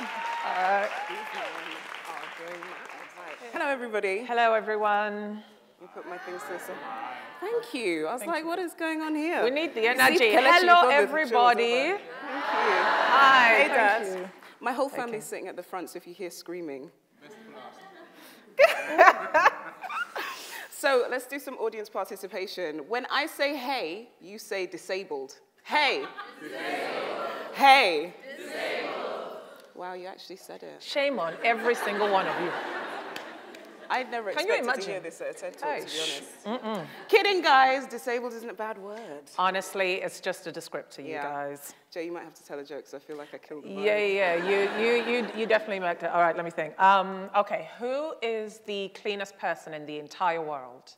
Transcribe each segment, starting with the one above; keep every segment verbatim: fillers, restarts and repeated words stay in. Uh, Hello, everybody. Hello, everyone. You put my things through. So thank you. I was Thank like, you. What is going on here? We need the energy. Hello, everybody. Thank you. Hi. Hey, Dad. Thank you. My whole family's okay. Sitting at the front, so if you hear screaming. So let's do some audience participation. When I say hey, you say disabled. Hey. Disabled. Hey. Disabled. Wow, you actually said it. Shame on every single one of you. I'd never Can expected you imagine? To hear this at a TED Talk, oh, to be honest. Mm-mm. Kidding, guys. Disabled isn't a bad word. Honestly, it's just a descriptor, you yeah. guys. Jay, you might have to tell a joke, so I feel like I killed the vibe. Yeah, yeah, you, you, you, you definitely might. All right, let me think. Um, okay, who is the cleanest person in the entire world?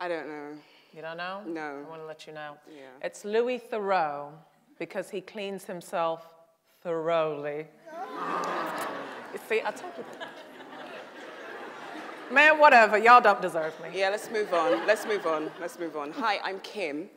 I don't know. You don't know? No. I want to let you know. Yeah. It's Louis Theroux, because he cleans himself thoroughly. You see, I told you that. Man, whatever, y'all don't deserve me. Yeah, let's move on, let's move on, let's move on. Hi, I'm Kim.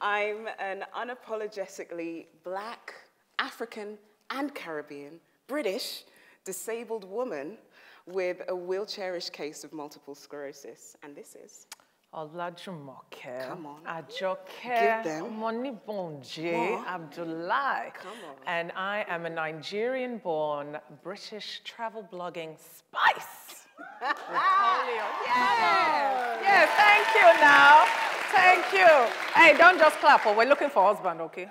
I'm an unapologetically black, African, and Caribbean, British, disabled woman with a wheelchairish case of multiple sclerosis, and this is... Olajumoke. Come on. Ajoke. Give them. Moni bon Jay Abdullahi. Come on. And I am a Nigerian-born, British travel blogging spice. Yes. Yes, thank you now. Thank you. Hey, don't just clap, or we're looking for a husband, okay?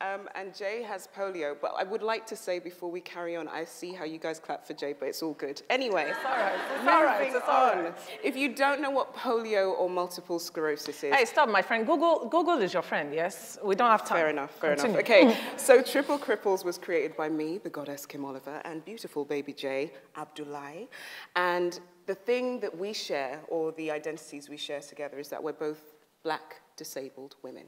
um, and Jay has polio, but I would like to say before we carry on, I see how you guys clap for Jay, but it's all good. Anyway, it's all right. It's all right. It's all right. If you don't know what polio or multiple sclerosis is... Hey, stop, my friend. Google, Google is your friend, yes? We don't have time. Fair enough, fair Continue. enough. Okay, so Triple Cripples was created by me, the goddess Kim Oliver, and beautiful baby Jay Abdullahi. And the thing that we share, or the identities we share together, is that we're both black, disabled women.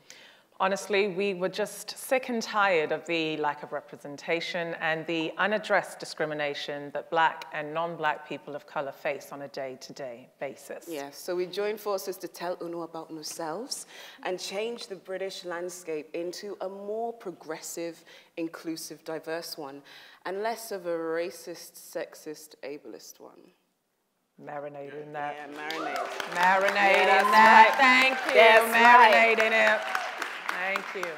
Honestly, we were just sick and tired of the lack of representation and the unaddressed discrimination that black and non-black people of color face on a day-to-day basis. Yes, so we joined forces to tell Uno about ourselves and change the British landscape into a more progressive, inclusive, diverse one, and less of a racist, sexist, ableist one. Marinate in that. Yeah, marinate. Marinate yeah, in that. Right. Thank you. Yes, marinate in right. it. Thank you.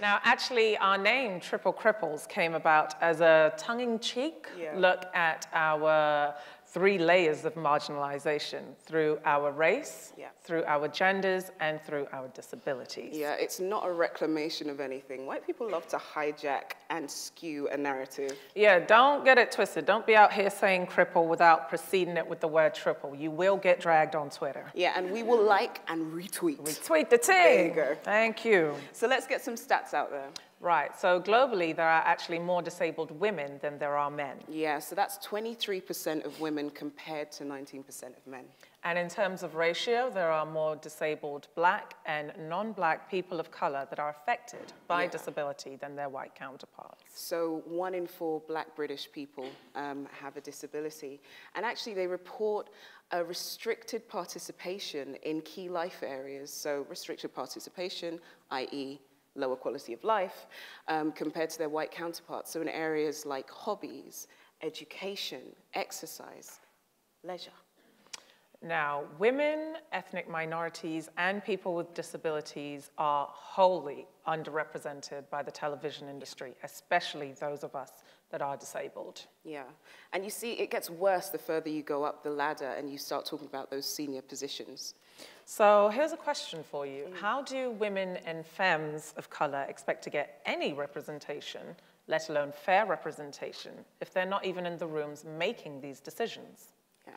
Now, actually, our name, Triple Cripples, came about as a tongue-in-cheek yeah. look at our three layers of marginalization through our race, yeah. through our genders, and through our disabilities. Yeah, it's not a reclamation of anything. White people love to hijack and skew a narrative. Yeah, don't get it twisted. Don't be out here saying cripple without preceding it with the word triple. You will get dragged on Twitter. Yeah, and we will like and retweet. Retweet the thing. There you go. Thank you. So let's get some stats out there. Right, so globally, there are actually more disabled women than there are men. Yeah, so that's twenty-three percent of women compared to nineteen percent of men. And in terms of ratio, there are more disabled black and non-black people of color that are affected by yeah. disability than their white counterparts. So one in four black British people um, have a disability. And actually, they report a restricted participation in key life areas. So restricted participation, that is, lower quality of life um, compared to their white counterparts. So in areas like hobbies, education, exercise, leisure. Now, women, ethnic minorities, and people with disabilities are wholly underrepresented by the television industry, especially those of us that are disabled. Yeah, and you see, it gets worse the further you go up the ladder and you start talking about those senior positions. So here's a question for you. Mm. How do women and femmes of color expect to get any representation, let alone fair representation, if they're not even in the rooms making these decisions? Yeah.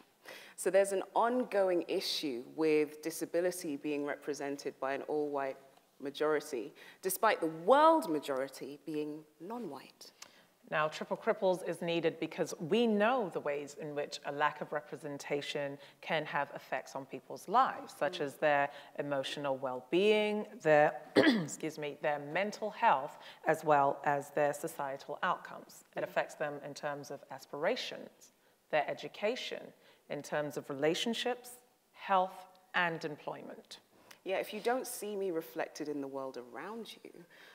So there's an ongoing issue with disability being represented by an all-white majority, despite the world majority being non-white. Now, Triple Cripples is needed because we know the ways in which a lack of representation can have effects on people's lives, such as their emotional well-being, their, excuse me, their mental health, as well as their societal outcomes. It affects them in terms of aspirations, their education, in terms of relationships, health, and employment. Yeah, if you don't see me reflected in the world around you,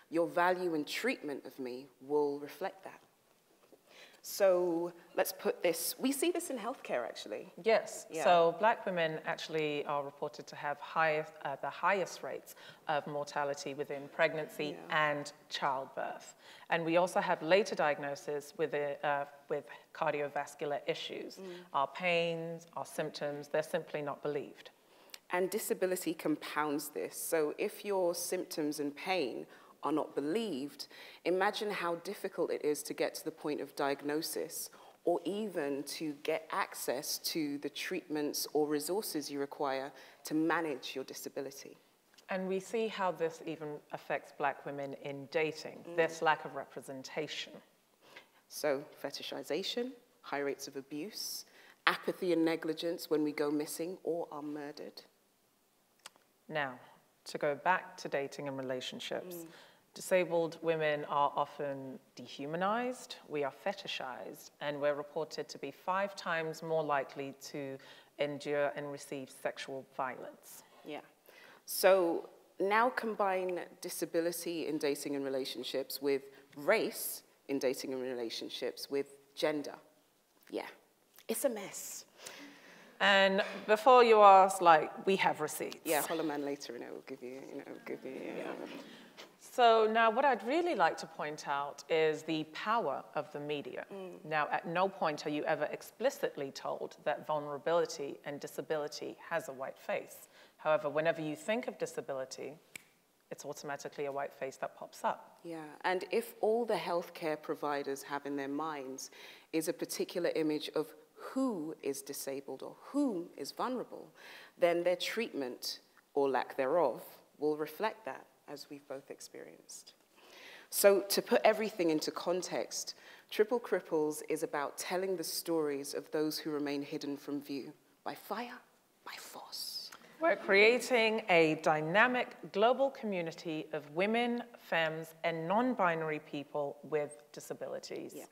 your value and treatment of me will reflect that. So let's put this, we see this in healthcare actually. Yes, yeah. So black women actually are reported to have highest, uh, the highest rates of mortality within pregnancy yeah. and childbirth. And we also have later diagnosis with, uh, with cardiovascular issues. Mm. Our pains, our symptoms, they're simply not believed. And disability compounds this. So if your symptoms and pain are not believed, imagine how difficult it is to get to the point of diagnosis or even to get access to the treatments or resources you require to manage your disability. And we see how this even affects black women in dating, mm. this lack of representation. So fetishization, high rates of abuse, apathy and negligence when we go missing or are murdered. Now, to go back to dating and relationships, mm. disabled women are often dehumanized, we are fetishized, and we're reported to be five times more likely to endure and receive sexual violence. Yeah. So now combine disability in dating and relationships with race in dating and relationships with gender. Yeah. It's a mess. And before you ask, like, we have receipts. Yeah, holler man later and it will give you, you know, give you, yeah. yeah. So now what I'd really like to point out is the power of the media. Mm. Now, at no point are you ever explicitly told that vulnerability and disability has a white face. However, whenever you think of disability, it's automatically a white face that pops up. Yeah, and if all the healthcare providers have in their minds is a particular image of who is disabled or whom is vulnerable, then their treatment or lack thereof will reflect that, as we've both experienced. So to put everything into context, Triple Cripples is about telling the stories of those who remain hidden from view by fire, by force. We're creating a dynamic global community of women, femmes, and non-binary people with disabilities. Yeah.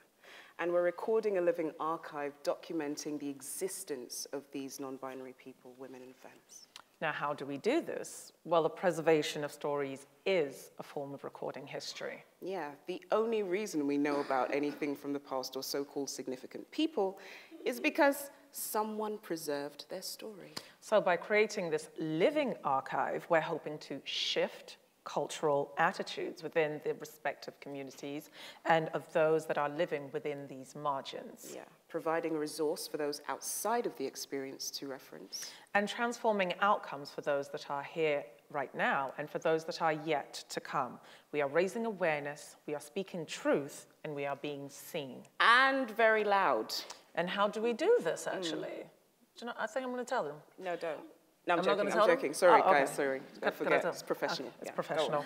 And we're recording a living archive documenting the existence of these non-binary people, women and femmes. Now, how do we do this? Well, the preservation of stories is a form of recording history. Yeah, the only reason we know about anything from the past or so-called significant people is because someone preserved their story. So by creating this living archive, we're hoping to shift cultural attitudes within the respective communities and of those that are living within these margins. Yeah, providing a resource for those outside of the experience to reference. And transforming outcomes for those that are here right now and for those that are yet to come. We are raising awareness, we are speaking truth, and we are being seen. And very loud. And how do we do this, actually? Mm. Do you know, I think I'm gonna tell them. No, don't. No, I'm, I'm joking, I'm joking. Them? Sorry, oh, okay. guys, sorry. I forget, it's professional. Okay. It's yeah. professional.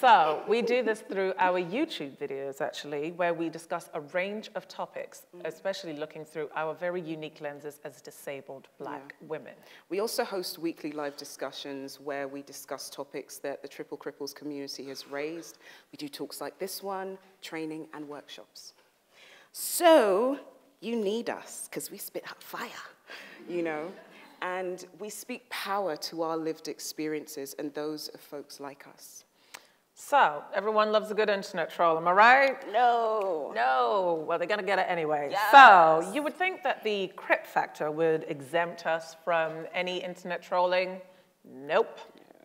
So we do this through our YouTube videos, actually, where we discuss a range of topics, mm. especially looking through our very unique lenses as disabled black yeah. women. We also host weekly live discussions where we discuss topics that the Triple Cripples community has raised. We do talks like this one, training and workshops. So you need us, because we spit hot fire, you know? And we speak power to our lived experiences and those of folks like us. So, everyone loves a good internet troll, am I right? No. No, well, they're gonna get it anyway. Yes. So, you would think that the Crip factor would exempt us from any internet trolling. Nope.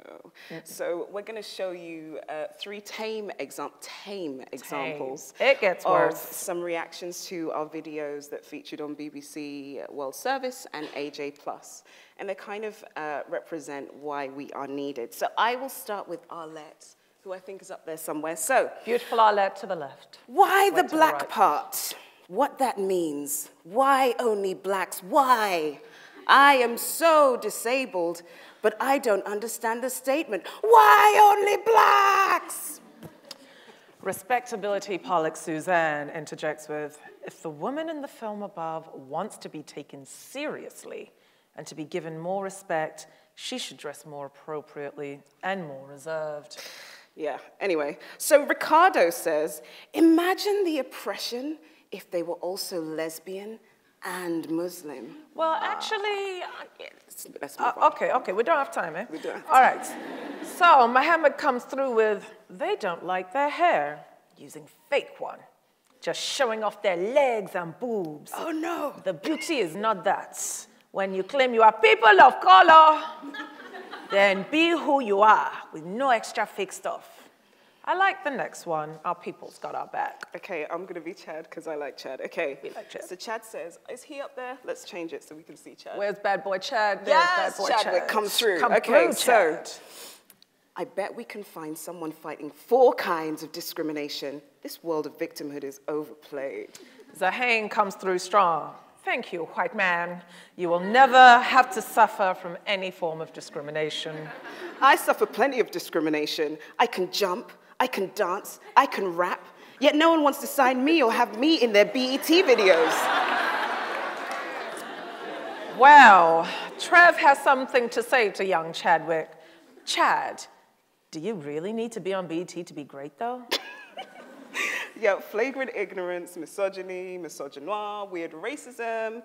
No. So, we're gonna show you uh, three tame, exa tame examples. Tame. It gets worse. Some reactions to our videos that featured on B B C World Service and A J plus. And they kind of uh, represent why we are needed. So, I will start with Arlette, who I think is up there somewhere. So, beautiful Arlette to the left. Why the black the right. part? What that means? Why only blacks? Why? I am so disabled, but I don't understand the statement. Why only blacks? Respectability Pollock Suzanne interjects with, if the woman in the film above wants to be taken seriously and to be given more respect, she should dress more appropriately and more reserved. Yeah, anyway, so Ricardo says, imagine the oppression if they were also lesbian and Muslim. Well, actually, uh, let's, let's move uh, on. Okay, okay, we don't have time, eh? We don't have time. All right. So Mohammed comes through with, they don't like their hair, using fake one, just showing off their legs and boobs. Oh, no. The beauty is not that. When you claim you are people of color, then be who you are with no extra fake stuff. I like the next one. Our people's got our back. Okay, I'm going to be Chad because I like Chad. Okay. We like Chad. So Chad says, is he up there? Let's change it so we can see Chad. Where's bad boy Chad? Yes, bad boy Chad, Chad. Come through. Come okay, through, Chad. So I bet we can find someone fighting four kinds of discrimination. This world of victimhood is overplayed. Zahane comes through strong. Thank you, white man. You will never have to suffer from any form of discrimination. I suffer plenty of discrimination. I can jump, I can dance, I can rap, yet no one wants to sign me or have me in their B E T videos. Well, Trev has something to say to young Chadwick. Chad, do you really need to be on B E T to be great, though? Yeah, flagrant ignorance, misogyny, misogynoir, weird racism,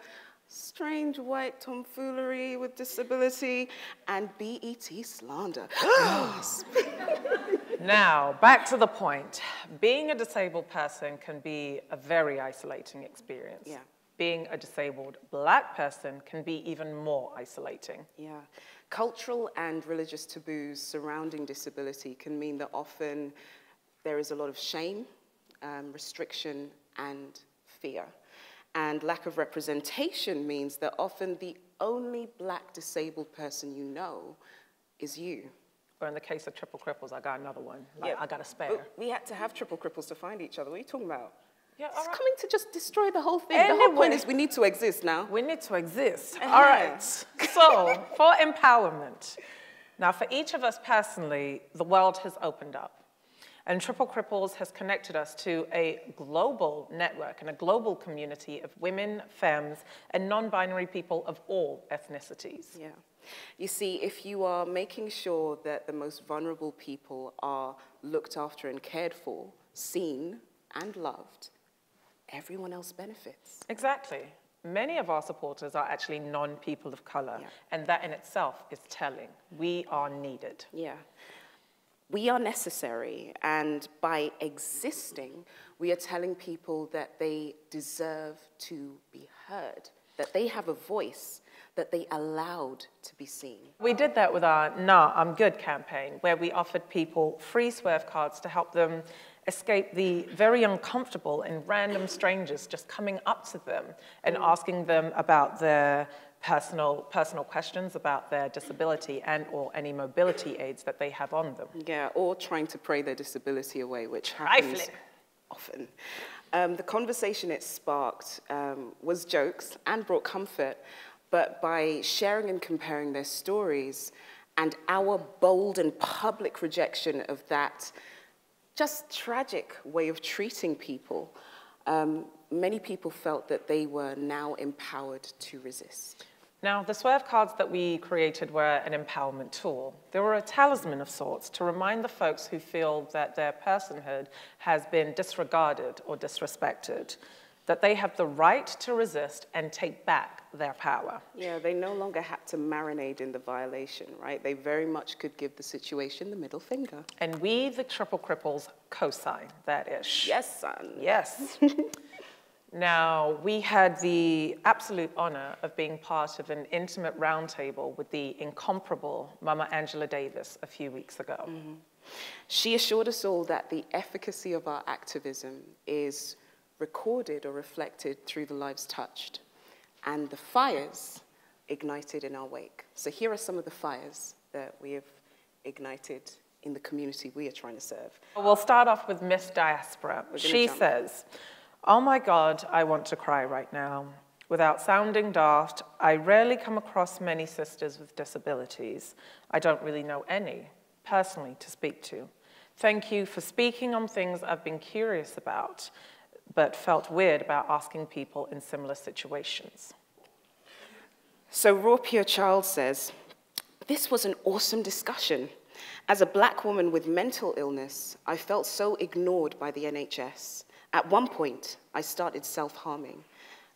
strange white tomfoolery with disability, and B E T slander. Now, back to the point. Being a disabled person can be a very isolating experience. Yeah. Being a disabled black person can be even more isolating. Yeah. Cultural and religious taboos surrounding disability can mean that often there is a lot of shame, um, restriction, and fear. And lack of representation means that often the only black disabled person you know is you. Or in the case of Triple Cripples, I got another one. Like, yeah. I got a spare. We had to have Triple Cripples to find each other. What are you talking about? Yeah, it's right. Coming to just destroy the whole thing. Anyway, the whole point is we need to exist now. We need to exist. Uh-huh. All right. So for empowerment. Now, for each of us personally, the world has opened up. And Triple Cripples has connected us to a global network and a global community of women, femmes, and non-binary people of all ethnicities. Yeah. You see, if you are making sure that the most vulnerable people are looked after and cared for, seen, and loved, everyone else benefits. Exactly. Many of our supporters are actually non-people of color, yeah. And that in itself is telling. We are needed. Yeah. We are necessary, and by existing, we are telling people that they deserve to be heard, that they have a voice, that they allowed to be seen. We did that with our Nah, I'm Good campaign, where we offered people free Swerve cards to help them escape the very uncomfortable and random strangers just coming up to them and asking them about their personal, personal questions about their disability and or any mobility aids that they have on them. Yeah, or trying to pray their disability away, which happens Trifling. often. Um, the conversation it sparked um, was jokes and brought comfort, but by sharing and comparing their stories and our bold and public rejection of that just tragic way of treating people, um, many people felt that they were now empowered to resist. Now, the Swerve cards that we created were an empowerment tool. They were a talisman of sorts to remind the folks who feel that their personhood has been disregarded or disrespected, that they have the right to resist and take back their power. Yeah, they no longer had to marinate in the violation, right? They very much could give the situation the middle finger. And we, the Triple Cripples, co-sign that ish. Yes, son. Yes. Now, we had the absolute honor of being part of an intimate roundtable with the incomparable Mama Angela Davis a few weeks ago. Mm-hmm. She assured us all that the efficacy of our activism is recorded or reflected through the lives touched, and the fires ignited in our wake. So here are some of the fires that we have ignited in the community we are trying to serve. We'll start off with Miss Diaspora. She jump. says, oh my God, I want to cry right now. Without sounding daft, I rarely come across many sisters with disabilities. I don't really know any, personally, to speak to. Thank you for speaking on things I've been curious about, but felt weird about asking people in similar situations. So Raw Pure Child says, this was an awesome discussion. As a black woman with mental illness, I felt so ignored by the N H S. At one point, I started self-harming.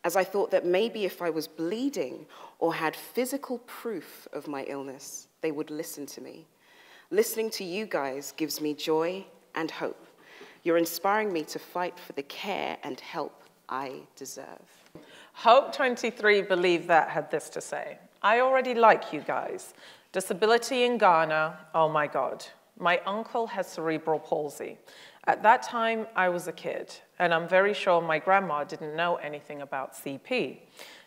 as I thought that maybe if I was bleeding or had physical proof of my illness, they would listen to me. Listening to you guys gives me joy and hope. You're inspiring me to fight for the care and help I deserve. Hope twenty-three Believe That had this to say. I already like you guys. Disability in Ghana, oh my God. My uncle has cerebral palsy. At that time, I was a kid, and I'm very sure my grandma didn't know anything about C P.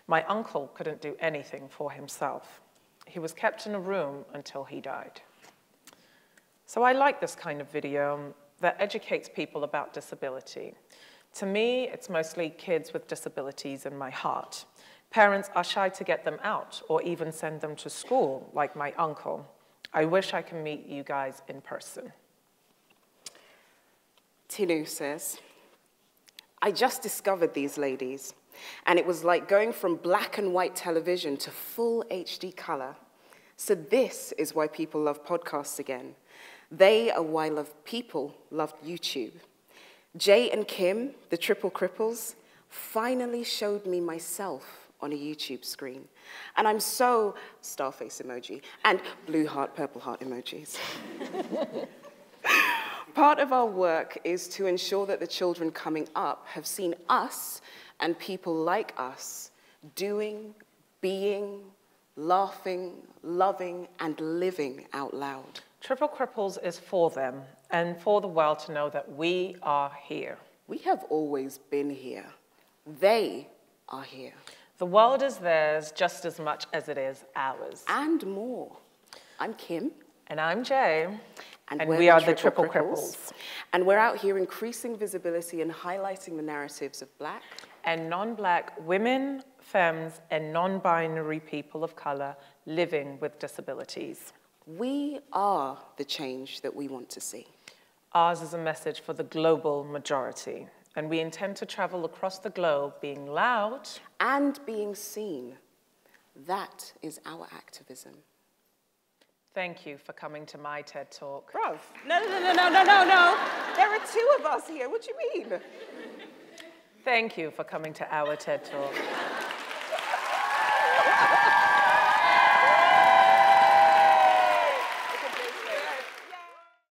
My uncle couldn't do anything for himself. He was kept in a room until he died. So I like this kind of video that educates people about disability. To me, it's mostly kids with disabilities in my heart. Parents are shy to get them out or even send them to school, like my uncle. I wish I can meet you guys in person. Tinu says, I just discovered these ladies, and it was like going from black and white television to full H D color. So this is why people love podcasts again. They are why love people love YouTube. Jay and Kim, the Triple Cripples, finally showed me myself on a YouTube screen. And I'm so, starface emoji, and blue heart, purple heart emojis. Part of our work is to ensure that the children coming up have seen us and people like us doing, being, laughing, loving, and living out loud. Triple Cripples is for them and for the world to know that we are here. We have always been here. They are here. The world is theirs just as much as it is ours. And more. I'm Kim. And I'm Jay. And, and we are the Triple, Triple Cripples. Cripples. And we're out here increasing visibility and highlighting the narratives of Black and non-Black women, femmes, and non-binary people of color living with disabilities. We are the change that we want to see. Ours is a message for the global majority, and we intend to travel across the globe being loud and being seen. That is our activism. Thank you for coming to my TED Talk. Bruv, no, no, no, no, no, no, no. There are two of us here, what do you mean? Thank you for coming to our TED Talk.